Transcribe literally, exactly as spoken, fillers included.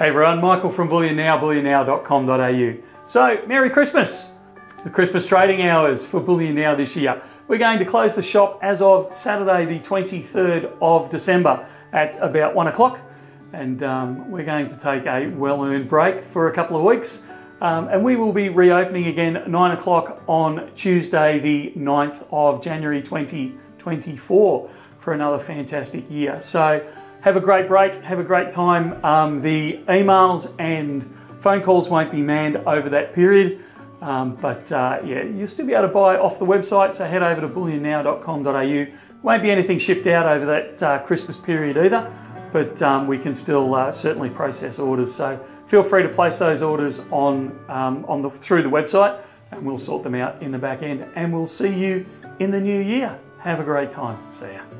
Hey everyone, Michael from Bullion Now, bullion now dot com dot a u. So, Merry Christmas! The Christmas trading hours for Bullion Now this year. We're going to close the shop as of Saturday the twenty-third of December at about one o'clock, and um, we're going to take a well-earned break for a couple of weeks, um, and we will be reopening again at nine o'clock on Tuesday the ninth of January twenty twenty-four for another fantastic year. So, have a great break, have a great time. Um, the emails and phone calls won't be manned over that period, um, but uh, yeah, you'll still be able to buy off the website, so head over to bullion now dot com dot a u. Won't be anything shipped out over that uh, Christmas period either, but um, we can still uh, certainly process orders, so feel free to place those orders on, um, on the, through the website, and we'll sort them out in the back end, and we'll see you in the new year. Have a great time. See ya.